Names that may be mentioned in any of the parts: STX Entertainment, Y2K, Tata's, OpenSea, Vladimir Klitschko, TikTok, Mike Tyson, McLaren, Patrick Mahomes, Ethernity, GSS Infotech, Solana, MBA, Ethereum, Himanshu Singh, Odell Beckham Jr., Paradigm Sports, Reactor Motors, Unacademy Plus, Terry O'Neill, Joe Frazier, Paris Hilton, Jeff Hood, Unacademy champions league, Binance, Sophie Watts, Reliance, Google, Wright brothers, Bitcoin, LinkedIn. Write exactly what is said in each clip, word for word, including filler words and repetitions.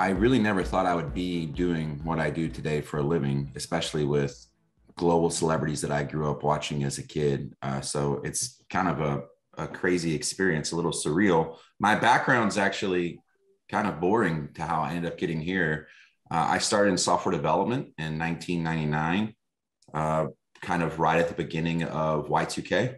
I really never thought I would be doing what I do today for a living, especially with global celebrities that I grew up watching as a kid. Uh, so it's kind of a, a crazy experience, a little surreal. My background's actually kind of boring to how I ended up getting here. Uh, I started in software development in nineteen ninety-nine, uh, kind of right at the beginning of Y two K.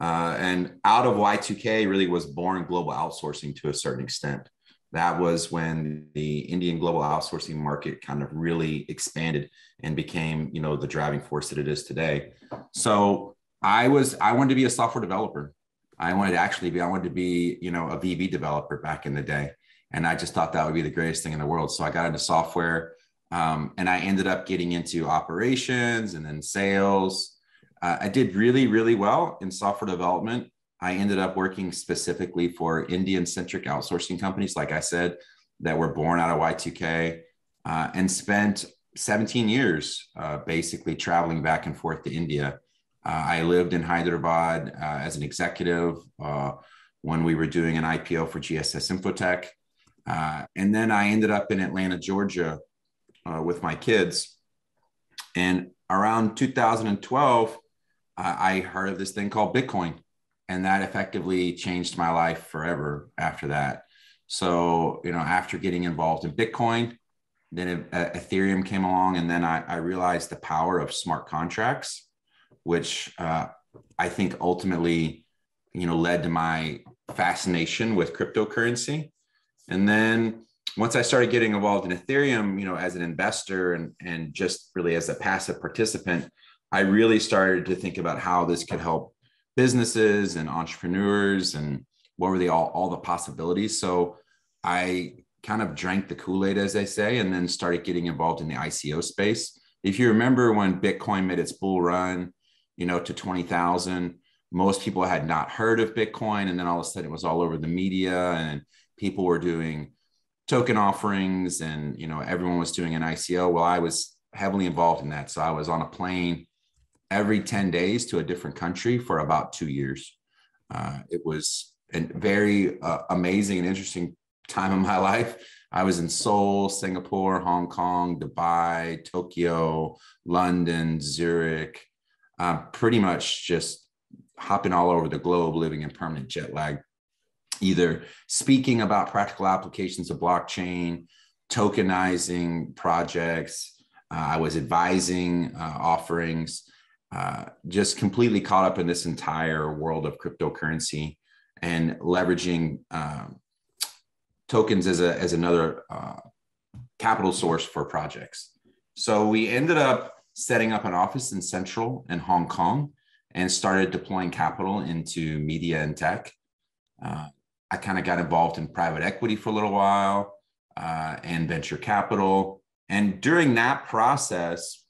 Uh, and out of Y two K really was born global outsourcing to a certain extent. That was when the Indian global outsourcing market kind of really expanded and became, you know, the driving force that it is today. So I was, I wanted to be a software developer. I wanted to actually be, I wanted to be, you know, a V B developer back in the day. And I just thought that would be the greatest thing in the world. So I got into software um, and I ended up getting into operations and then sales. Uh, I did really, really well in software development. I ended up working specifically for Indian-centric outsourcing companies, like I said, that were born out of Y two K, uh, and spent seventeen years uh, basically traveling back and forth to India. Uh, I lived in Hyderabad uh, as an executive uh, when we were doing an I P O for G S S Infotech. Uh, and then I ended up in Atlanta, Georgia uh, with my kids. And around two thousand twelve, uh, I heard of this thing called Bitcoin. And that effectively changed my life forever after that. So, you know, after getting involved in Bitcoin, then Ethereum came along, and then I, I realized the power of smart contracts, which uh, I think ultimately, you know, led to my fascination with cryptocurrency. And then once I started getting involved in Ethereum, you know, as an investor and, and just really as a passive participant, I really started to think about how this could help businesses and entrepreneurs, and what were they all, all the possibilities. So I kind of drank the Kool-Aid, as they say, and then started getting involved in the I C O space. If you remember when Bitcoin made its bull run, you know, to twenty thousand, most people had not heard of Bitcoin. And then all of a sudden it was all over the media and people were doing token offerings and, you know, everyone was doing an I C O. Well, I was heavily involved in that. So I was on a plane every ten days to a different country for about two years. Uh, it was a very uh, amazing and interesting time in my life. I was in Seoul, Singapore, Hong Kong, Dubai, Tokyo, London, Zurich, uh, pretty much just hopping all over the globe, living in permanent jet lag, either speaking about practical applications of blockchain, tokenizing projects. Uh, I was advising uh, offerings. Uh, just completely caught up in this entire world of cryptocurrency and leveraging uh, tokens as a as another uh, capital source for projects. So we ended up setting up an office in Central and Hong Kong and started deploying capital into media and tech. Uh, I kind of got involved in private equity for a little while uh, and venture capital. And during that process,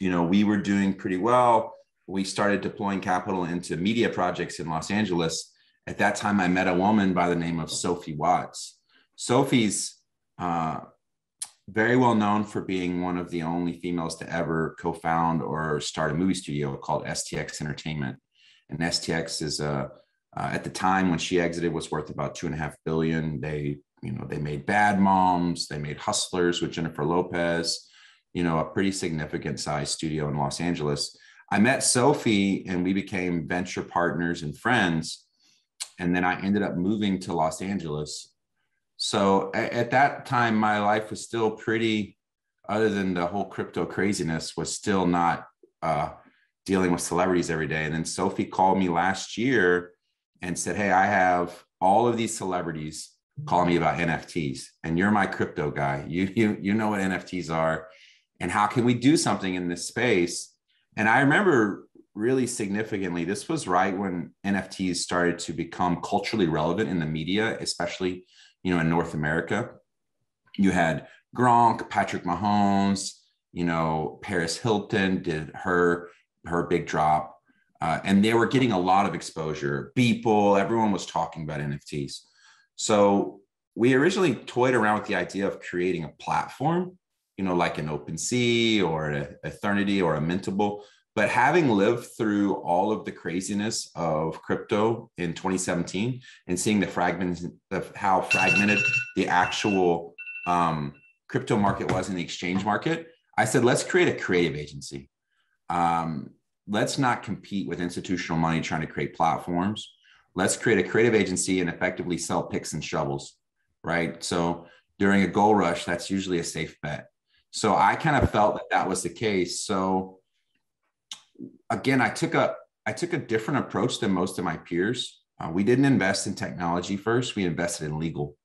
you know, we were doing pretty well. We started deploying capital into media projects in Los Angeles. At that time, I met a woman by the name of Sophie Watts. Sophie's uh, very well known for being one of the only females to ever co-found or start a movie studio called S T X Entertainment. And S T X is, uh, uh, at the time when she exited, was worth about two and a half billion. They, you know, they made Bad Moms, they made Hustlers with Jennifer Lopez. You know, a pretty significant size studio in Los Angeles. I met Sophie and we became venture partners and friends. And then I ended up moving to Los Angeles. So at that time, my life was still pretty, other than the whole crypto craziness, was still not uh, dealing with celebrities every day. And then Sophie called me last year and said, hey, I have all of these celebrities calling me about N F Ts and you're my crypto guy. You, you, you know what N F Ts are. And how can we do something in this space? And I remember really significantly, this was right when N F Ts started to become culturally relevant in the media, especially, you know, in North America. You had Gronk, Patrick Mahomes, you know, Paris Hilton did her, her big drop. Uh, and they were getting a lot of exposure. People, everyone was talking about N F Ts. So we originally toyed around with the idea of creating a platform, you know, like an OpenSea or an Ethernity or a Mintable. But having lived through all of the craziness of crypto in twenty seventeen and seeing the fragments of how fragmented the actual um, crypto market was in the exchange market, I said, let's create a creative agency. Um, let's not compete with institutional money trying to create platforms. Let's create a creative agency and effectively sell picks and shovels, right? So during a gold rush, that's usually a safe bet. So I kind of felt that that was the case. So again, I took a, I took a different approach than most of my peers. Uh, we didn't invest in technology first, we invested in legal.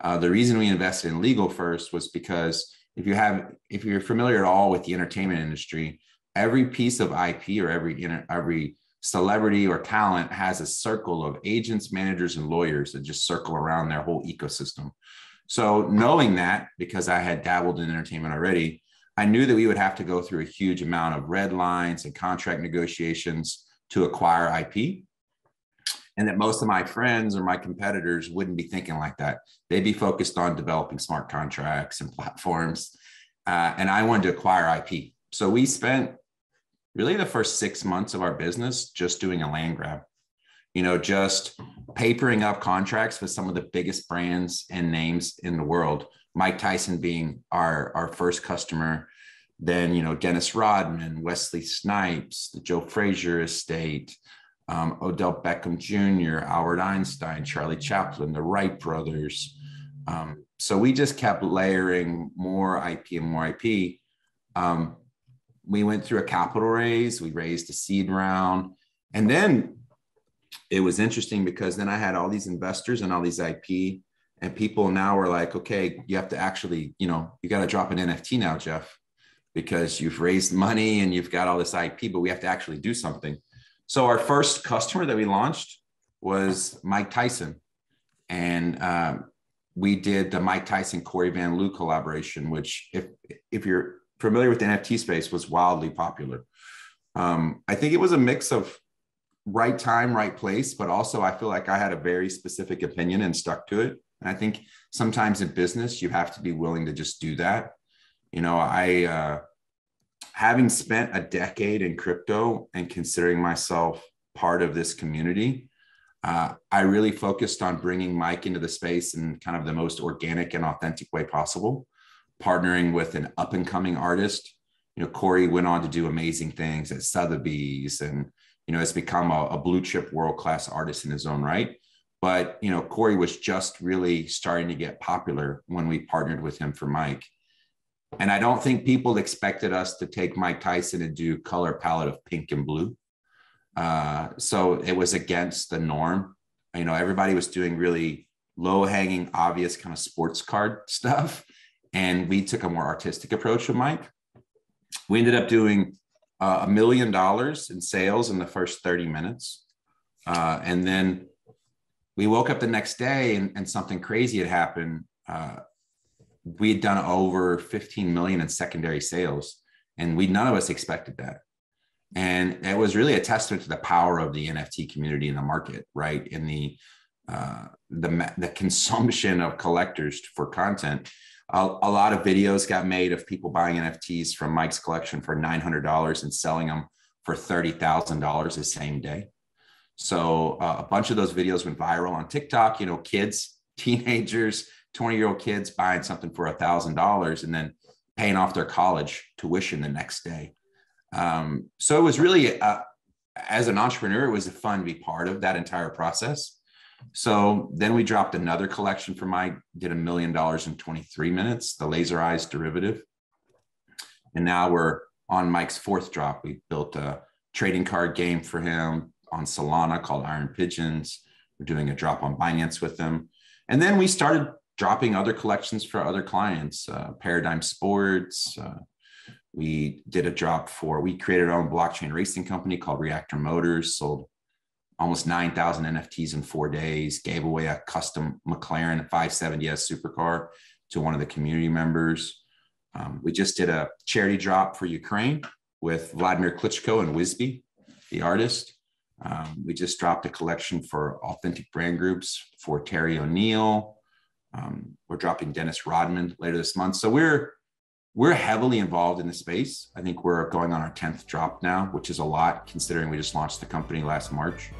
Uh, the reason we invested in legal first was because if you have, if you're familiar at all with the entertainment industry, every piece of I P or every, every celebrity or talent has a circle of agents, managers, and lawyers that just circle around their whole ecosystem. So knowing that, because I had dabbled in entertainment already, I knew that we would have to go through a huge amount of red lines and contract negotiations to acquire I P. And that most of my friends or my competitors wouldn't be thinking like that. They'd be focused on developing smart contracts and platforms. Uh, and I wanted to acquire I P. So we spent really the first six months of our business just doing a land grab, you know, just papering up contracts with some of the biggest brands and names in the world. Mike Tyson being our, our first customer, then, you know, Dennis Rodman, Wesley Snipes, the Joe Frazier estate, Um, Odell Beckham Junior, Albert Einstein, Charlie Chaplin, the Wright brothers. Um, so we just kept layering more I P and more I P. Um, we went through a capital raise, we raised a seed round. And then it was interesting because then I had all these investors and all these I P, and people now were like, okay, you have to actually, you know, you got to drop an N F T now, Jeff, because you've raised money and you've got all this I P, but we have to actually do something. So our first customer that we launched was Mike Tyson. And um, we did the Mike Tyson, Cory Van Lew collaboration, which if, if you're familiar with the N F T space was wildly popular. Um, I think it was a mix of right time, right place, but also I feel like I had a very specific opinion and stuck to it. And I think sometimes in business, you have to be willing to just do that. You know, I, uh, having spent a decade in crypto and considering myself part of this community, uh, I really focused on bringing Mike into the space in kind of the most organic and authentic way possible, partnering with an up-and-coming artist. You know, Corey went on to do amazing things at Sotheby's and, you know, has become a, a blue-chip world-class artist in his own right. But, you know, Corey was just really starting to get popular when we partnered with him for Mike. And I don't think people expected us to take Mike Tyson and do color palette of pink and blue. Uh, so it was against the norm. You know, everybody was doing really low hanging, obvious kind of sports card stuff. And we took a more artistic approach with Mike. We ended up doing a million dollars in sales in the first thirty minutes. Uh, and then we woke up the next day and, and something crazy had happened. Uh, we had done over fifteen million in secondary sales, and we, none of us expected that. And it was really a testament to the power of the N F T community in the market, right? In the, uh, the, the consumption of collectors for content. A, a lot of videos got made of people buying N F Ts from Mike's collection for nine hundred dollars and selling them for thirty thousand dollars the same day. So uh, a bunch of those videos went viral on TikTok, you know, kids, teenagers, twenty year old kids buying something for a thousand dollars and then paying off their college tuition the next day. Um, so it was really, uh, as an entrepreneur, it was fun to be part of that entire process. So then we dropped another collection for Mike, did a million dollars in twenty-three minutes, the laser eyes derivative. And now we're on Mike's fourth drop. We built a trading card game for him on Solana called Iron Pigeons. We're doing a drop on Binance with him. And then we started dropping other collections for other clients, uh, Paradigm Sports. Uh, we did a drop for, we created our own blockchain racing company called Reactor Motors, sold almost nine thousand N F Ts in four days, gave away a custom McLaren five seventy S supercar to one of the community members. Um, we just did a charity drop for Ukraine with Vladimir Klitschko and Wisby, the artist. Um, we just dropped a collection for authentic brand groups for Terry O'Neill. Um, we're dropping Dennis Rodman later this month. So we're, we're heavily involved in the space. I think we're going on our tenth drop now, which is a lot considering we just launched the company last March.